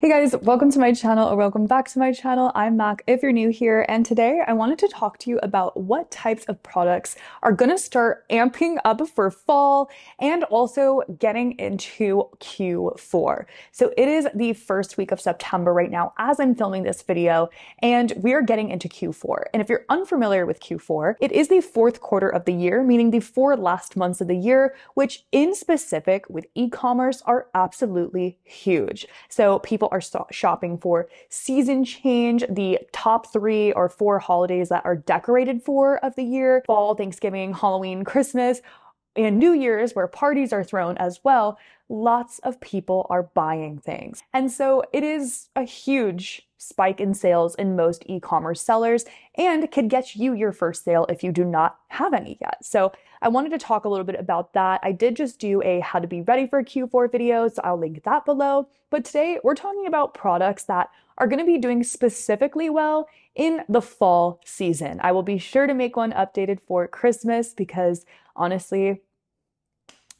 Hey guys, welcome to my channel or welcome back to my channel. I'm Mac if you're new here, and today I wanted to talk to you about what types of products are going to start amping up for fall and also getting into Q4. So it is the first week of September right now as I'm filming this video, and we are getting into Q4. And if you're unfamiliar with Q4, it is the fourth quarter of the year, meaning the four last months of the year, which in specific with e-commerce are absolutely huge. So people are shopping for season change, the top 3 or 4 holidays that are decorated for of the year: fall, Thanksgiving, Halloween, Christmas, and New Year's, where parties are thrown as well. Lots of people are buying things. And so it is a huge spike in sales in most e-commerce sellers and could get you your first sale if you do not have any yet. So I wanted to talk a little bit about that. I did just do a how to be ready for Q4 video, so I'll link that below. But today we're talking about products that are going to be doing specifically well in the fall season. I will be sure to make one updated for Christmas because honestly,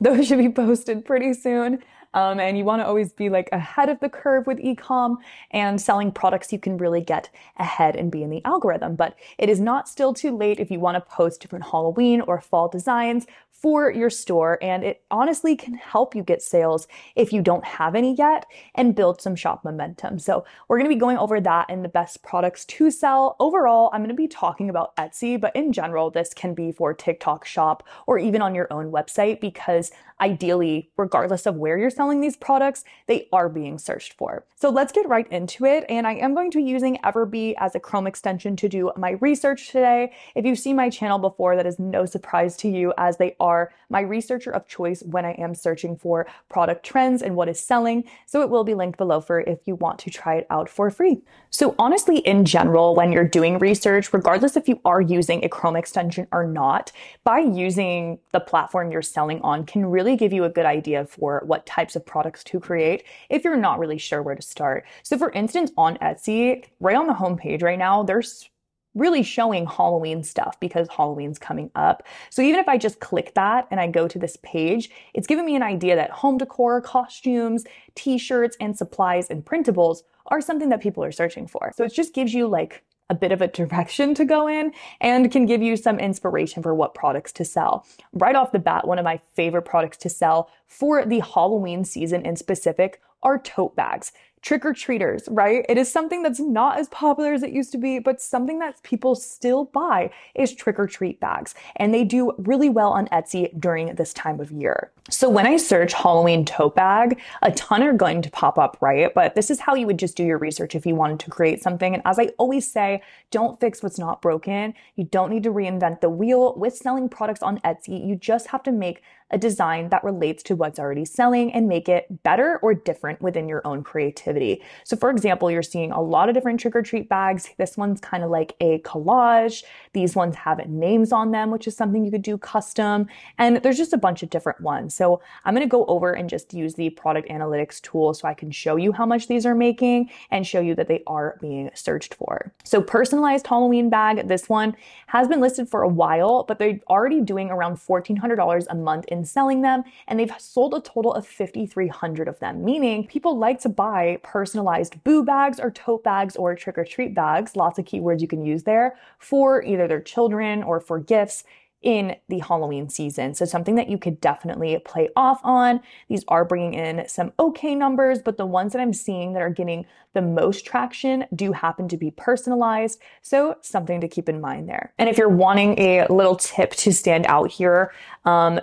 those should be posted pretty soon. And you want to always be like ahead of the curve with e-com and selling products you can really get ahead and be in the algorithm. But it is not still too late if you want to post different Halloween or fall designs for your store. And it honestly can help you get sales if you don't have any yet and build some shop momentum. So we're going to be going over that and the best products to sell. Overall, I'm going to be talking about Etsy, but in general, this can be for TikTok Shop or even on your own website, because ideally, regardless of where you're selling these products, they are being searched for. So let's get right into it. And I am going to be using Everbee as a Chrome extension to do my research today. If you've seen my channel before, that is no surprise to you, as they are my researcher of choice when I am searching for product trends and what is selling. So it will be linked below for if you want to try it out for free. So honestly, in general, when you're doing research, regardless if you are using a Chrome extension or not, by using the platform you're selling on can really give you a good idea for what types of products to create if you're not really sure where to start. So for instance, on Etsy, right on the homepage right now, there's really showing Halloween stuff because Halloween's coming up. So even if I just click that and I go to this page, it's giving me an idea that home decor, costumes, t-shirts, and supplies and printables are something that people are searching for. So it just gives you like a bit of a direction to go in and can give you some inspiration for what products to sell. Right off the bat, one of my favorite products to sell for the Halloween season in specific are tote bags. Trick-or-treaters, right? It is something that's not as popular as it used to be, but something that people still buy is trick-or-treat bags. And they do really well on Etsy during this time of year. So when I search Halloween tote bag, a ton are going to pop up, right? But this is how you would just do your research if you wanted to create something. And as I always say, don't fix what's not broken. You don't need to reinvent the wheel with selling products on Etsy. You just have to make a design that relates to what's already selling and make it better or different within your own creativity. So for example, you're seeing a lot of different trick-or-treat bags. This one's kind of like a collage. These ones have names on them, which is something you could do custom. And there's just a bunch of different ones. So I'm going to go over and just use the product analytics tool so I can show you how much these are making and show you that they are being searched for. So personalized Halloween bag, this one has been listed for a while, but they're already doing around $1,400 a month in selling them, and they've sold a total of 5,300 of them, meaning people like to buy personalized boo bags or tote bags or trick-or-treat bags, lots of keywords you can use there, for either their children or for gifts in the Halloween season. So something that you could definitely play off on. These are bringing in some okay numbers, but the ones that I'm seeing that are getting the most traction do happen to be personalized. So something to keep in mind there. And if you're wanting a little tip to stand out here,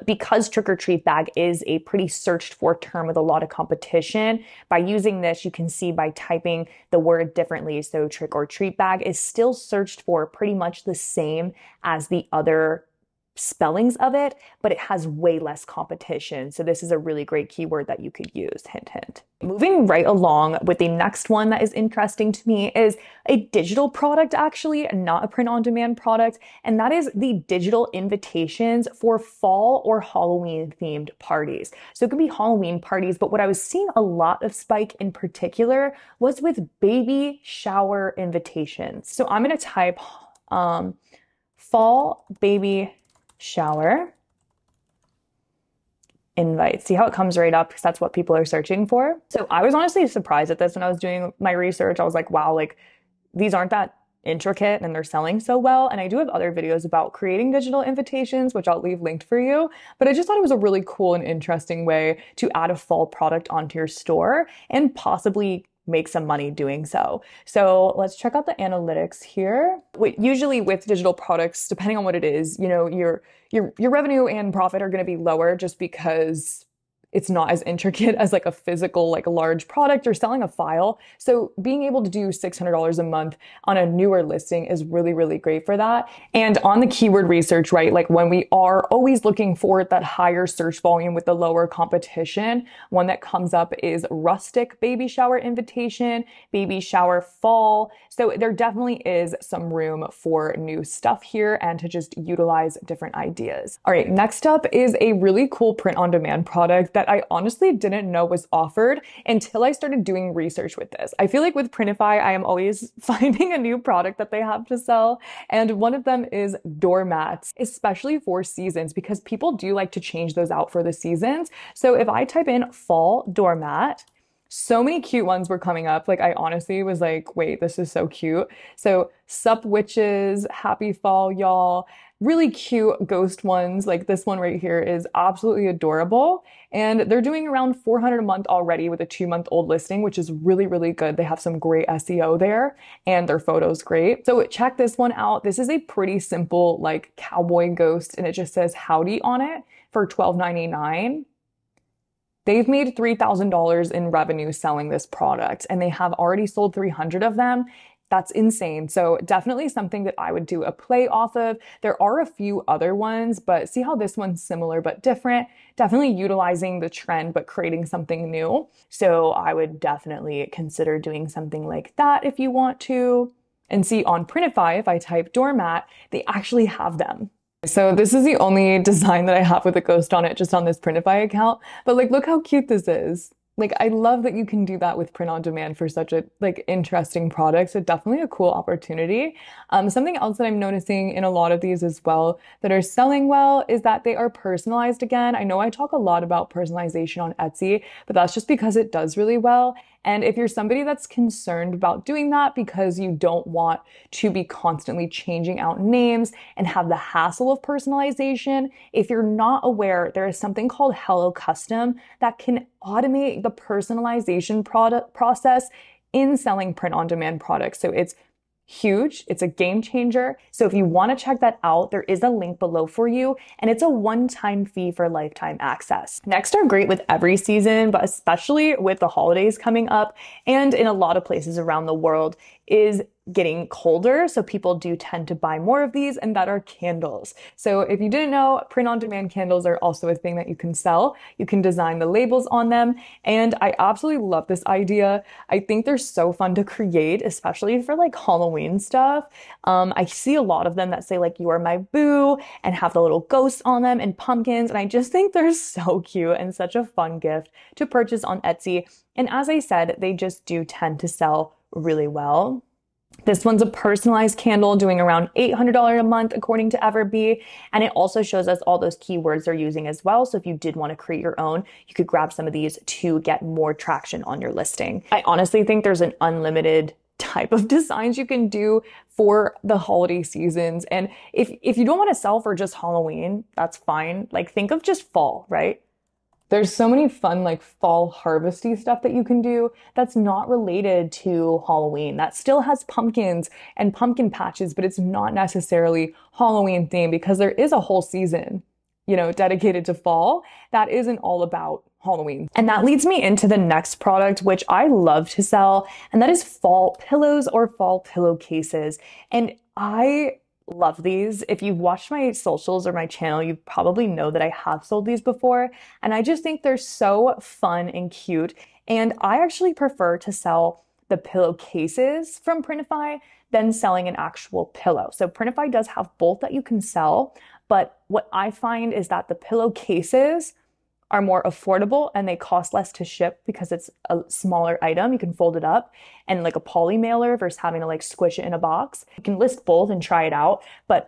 because trick-or-treat bag is a pretty searched for term with a lot of competition, by using this, you can see by typing the word differently. So trick-or-treat bag is still searched for pretty much the same as the other spellings of it, but it has way less competition. So this is a really great keyword that you could use, hint, hint. Moving right along with the next one that is interesting to me is a digital product, actually, not a print-on-demand product, and that is the digital invitations for fall or Halloween-themed parties. So it could be Halloween parties, but what I was seeing a lot of spike in particular was with baby shower invitations. So I'm going to type fall baby shower invite. See how it comes right up, because that's what people are searching for. So I was honestly surprised at this when I was doing my research. I was like, wow, like these aren't that intricate and they're selling so well. And I do have other videos about creating digital invitations, which I'll leave linked for you. But I just thought it was a really cool and interesting way to add a fall product onto your store and possibly make some money doing so. So let's check out the analytics here. Usually with digital products, depending on what it is, you know, your revenue and profit are going to be lower just because it's not as intricate as like a physical, like a large product or selling a file. So being able to do $600 a month on a newer listing is really, really great for that. And on the keyword research, right? Like when we are always looking for that higher search volume with the lower competition, one that comes up is rustic baby shower invitation, baby shower fall. So there definitely is some room for new stuff here and to just utilize different ideas. All right, next up is a really cool print on demand product that I honestly didn't know was offered until I started doing research with this. I feel like with Printify, I am always finding a new product that they have to sell. And one of them is doormats, especially for seasons, because people do like to change those out for the seasons. So if I type in fall doormat, so many cute ones were coming up. Like I honestly was like, wait, this is so cute. So sup witches, happy fall, y'all. Really cute ghost ones. Like this one right here is absolutely adorable. And they're doing around 400 a month already with a 2-month-old listing, which is really, really good. They have some great SEO there and their photos great. So check this one out. This is a pretty simple like cowboy ghost and it just says howdy on it for $12.99. They've made $3,000 in revenue selling this product and they have already sold 300 of them. That's insane. So definitely something that I would do a play off of. There are a few other ones, but see how this one's similar but different. Definitely utilizing the trend, but creating something new. So I would definitely consider doing something like that if you want to. And see on Printify, if I type doormat, they actually have them. So this is the only design that I have with a ghost on it, just on this Printify account. But like, look how cute this is. Like, I love that you can do that with print on demand for such a like interesting product. So definitely a cool opportunity. Something else that I'm noticing in a lot of these as well that are selling well is that they are personalized again. I know I talk a lot about personalization on Etsy, but that's just because it does really well. And if you're somebody that's concerned about doing that because you don't want to be constantly changing out names and have the hassle of personalization, if you're not aware, there is something called Hello Custom that can automate the personalization process in selling print-on-demand products. So it's huge. It's a game changer. So if you want to check that out, there is a link below for you, and it's a one-time fee for lifetime access. Next are great with every season, but especially with the holidays coming up and in a lot of places around the world is getting colder. So people do tend to buy more of these, and that are candles. So if you didn't know, print on demand candles are also a thing that you can sell. You can design the labels on them. And I absolutely love this idea. I think they're so fun to create, especially for like Halloween stuff. I see a lot of them that say like, you are my boo, and have the little ghosts on them and pumpkins. And I just think they're so cute and such a fun gift to purchase on Etsy. And as I said, they just do tend to sell really well. This one's a personalized candle doing around $800 a month, according to Everbee. And it also shows us all those keywords they're using as well. So if you did want to create your own, you could grab some of these to get more traction on your listing. I honestly think there's an unlimited type of designs you can do for the holiday seasons. And if you don't want to sell for just Halloween, that's fine. Like think of just fall, right? There's so many fun like fall harvesty stuff that you can do that's not related to Halloween, that still has pumpkins and pumpkin patches, but it's not necessarily Halloween themed because there is a whole season, you know, dedicated to fall that isn't all about Halloween. And that leads me into the next product, which I love to sell, and that is fall pillows or fall pillowcases. And I love these. If you've watched my socials or my channel, you probably know that I have sold these before. And I just think they're so fun and cute. And I actually prefer to sell the pillowcases from Printify than selling an actual pillow. So Printify does have both that you can sell. But what I find is that the pillowcases are more affordable and they cost less to ship because it's a smaller item. You can fold it up and like a poly mailer versus having to like squish it in a box. You can list both and try it out, but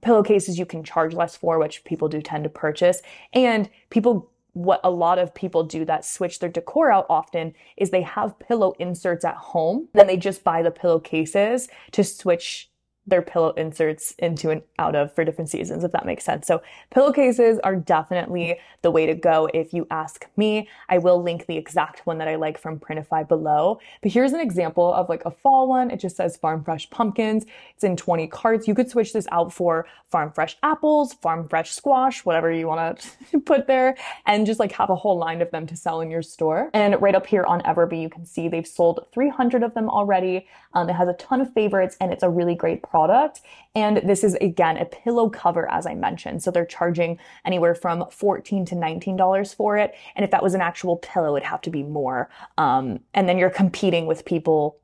pillowcases you can charge less for, which people do tend to purchase. And people what a lot of people do that switch their decor out often is they have pillow inserts at home. Then they just buy the pillowcases to switch their pillow inserts into and out of for different seasons, if that makes sense. So pillowcases are definitely the way to go if you ask me. I will link the exact one that I like from Printify below. But here's an example of like a fall one. It just says Farm Fresh Pumpkins. It's in 20 cards. You could switch this out for Farm Fresh Apples, Farm Fresh Squash, whatever you want to put there, and just like have a whole line of them to sell in your store. And right up here on Everbee, you can see they've sold 300 of them already. It has a ton of favorites and it's a really great product. And this is, again, a pillow cover, as I mentioned. So they're charging anywhere from $14 to $19 for it. And if that was an actual pillow, it'd have to be more. And then you're competing with people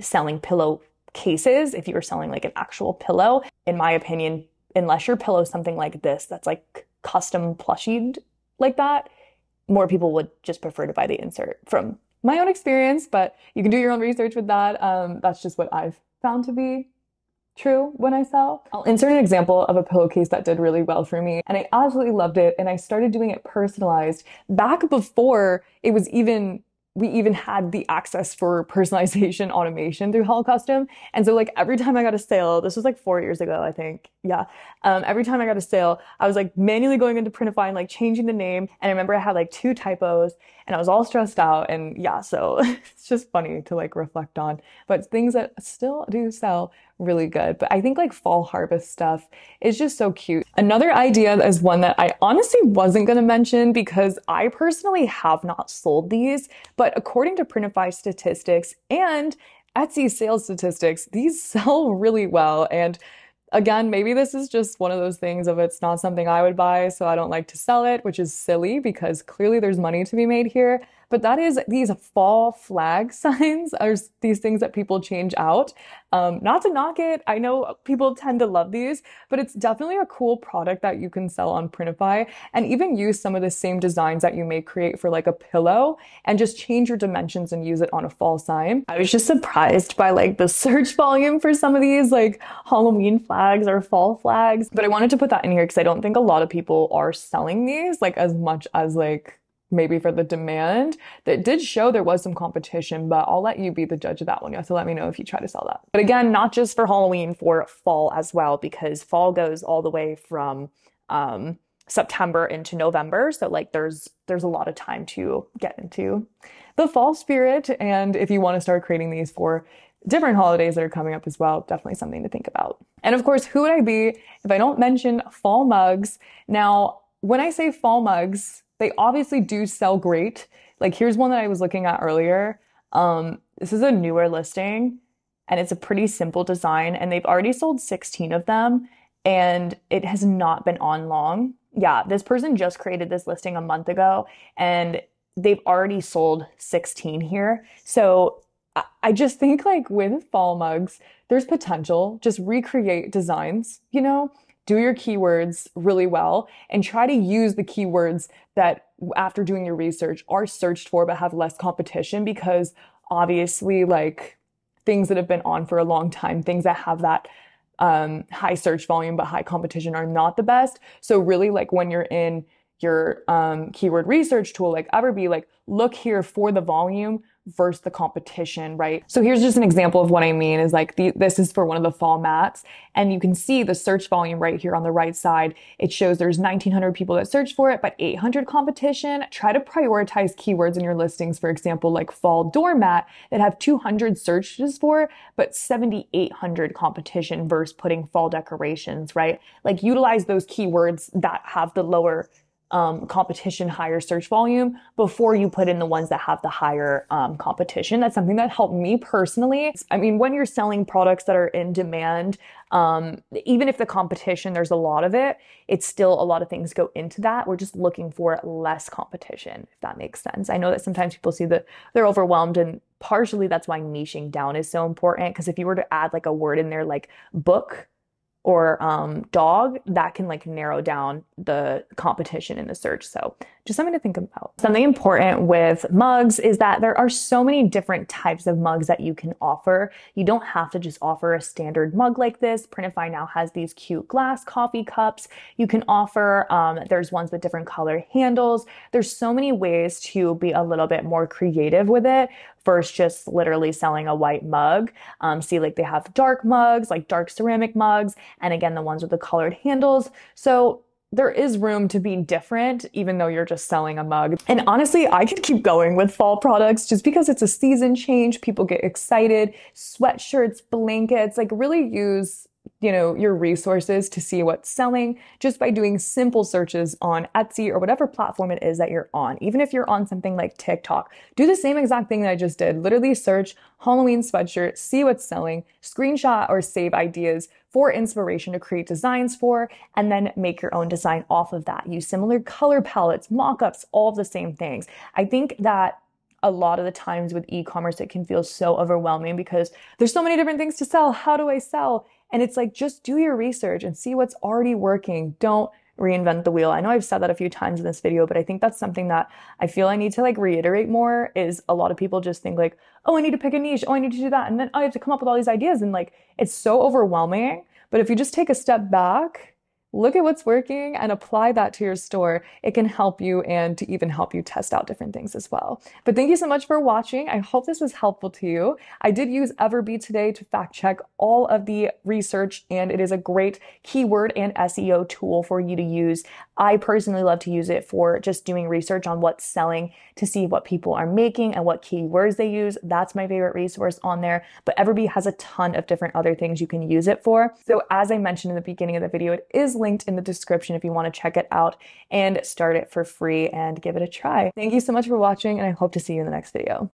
selling pillow cases. If you were selling like an actual pillow, in my opinion, unless your pillow is something like this, that's like custom plushied like that, more people would just prefer to buy the insert from my own experience, but you can do your own research with that. That's just what I've found to be true when I sell. I'll insert an example of a pillowcase that did really well for me, and I absolutely loved it, and I started doing it personalized back before it was even we had the access for personalization automation through Hello Custom. And so like every time I got a sale, this was like 4 years ago, I think. Yeah. Every time I got a sale, I was like manually going into Printify and like changing the name. And I remember I had like 2 typos and I was all stressed out. And yeah, so it's just funny to like reflect on, but things that still do sell really good. But I think like fall harvest stuff is just so cute. Another idea is one that I honestly wasn't going to mention because I personally have not sold these, but according to Printify statistics and Etsy sales statistics, these sell really well. And again, maybe this is just one of those things of it's not something I would buy, so I don't like to sell it, which is silly because clearly there's money to be made here. But that is, these fall flag signs are these things that people change out. Not to knock it, I know people tend to love these, but it's definitely a cool product that you can sell on Printify and even use some of the same designs that you may create for like a pillow and just change your dimensions and use it on a fall sign. I was just surprised by like the search volume for some of these like Halloween flags or fall flags, but I wanted to put that in here because I don't think a lot of people are selling these like as much as like maybe for the demand. That did show there was some competition, but I'll let you be the judge of that one. You have to let me know if you try to sell that. But again, not just for Halloween, for fall as well, because fall goes all the way from September into November. So like there's a lot of time to get into the fall spirit. And if you want to start creating these for different holidays that are coming up as well, definitely something to think about. And of course, who would I be if I don't mention fall mugs? Now, when I say fall mugs, they obviously do sell great. Like here's one that I was looking at earlier. This is a newer listing and it's a pretty simple design and they've already sold 16 of them and it has not been on long. Yeah, this person just created this listing a month ago and they've already sold 16 here. So I just think like with fall mugs, there's potential. Just recreate designs, you know? Do your keywords really well and try to use the keywords that after doing your research are searched for but have less competition, because obviously like things that have been on for a long time, things that have that high search volume but high competition are not the best. So really like when you're in your keyword research tool like Everbee, like look here for the volume versus the competition, right? So here's just an example of what I mean is like this is for one of the fall mats and you can see the search volume right here on the right side. It shows there's 1900 people that search for it, but 800 competition. Try to prioritize keywords in your listings, for example, like fall doormat that have 200 searches for, but 7,800 competition versus putting fall decorations, right? Like utilize those keywords that have the lower competition, higher search volume before you put in the ones that have the higher competition. That's something that helped me personally. I mean, when you're selling products that are in demand, even if the competition, there's a lot of it, it's still a lot of things go into that. We're just looking for less competition, if that makes sense. I know that sometimes people see that they're overwhelmed, and partially that's why niching down is so important. Because if you were to add like a word in there, like book, or dog, that can like narrow down the competition in the search. So just something to think about. Something important with mugs is that there are so many different types of mugs that you can offer. You don't have to just offer a standard mug like this. Printify now has these cute glass coffee cups you can offer. There's ones with different colored handles. There's so many ways to be a little bit more creative with it versus just literally selling a white mug. See, like they have dark mugs, like dark ceramic mugs, and again, the ones with the colored handles. So there is room to be different, even though you're just selling a mug. And honestly, I could keep going with fall products just because it's a season change. People get excited, sweatshirts, blankets, like really use, you know, your resources to see what's selling just by doing simple searches on Etsy or whatever platform it is that you're on. Even if you're on something like TikTok, do the same exact thing that I just did. Literally search Halloween sweatshirt, see what's selling, screenshot or save ideas for inspiration to create designs for, and then make your own design off of that. Use similar color palettes, mock-ups, all of the same things. I think that a lot of the times with e-commerce, it can feel so overwhelming because there's so many different things to sell. How do I sell? And it's like, just do your research and see what's already working. Don't reinvent the wheel. I know I've said that a few times in this video, but I think that's something that I feel I need to like reiterate more is a lot of people just think like, oh, I need to pick a niche. Oh, I need to do that. And then I have to come up with all these ideas. And like, it's so overwhelming. But if you just take a step back, look at what's working and apply that to your store, it can help you and to even help you test out different things as well. But thank you so much for watching. I hope this was helpful to you. I did use Everbee today to fact check all of the research, and it is a great keyword and SEO tool for you to use. I personally love to use it for just doing research on what's selling to see what people are making and what keywords they use. That's my favorite resource on there. But Everbee has a ton of different other things you can use it for. So as I mentioned in the beginning of the video, it is linked in the description if you want to check it out and start it for free and give it a try. Thank you so much for watching, and I hope to see you in the next video.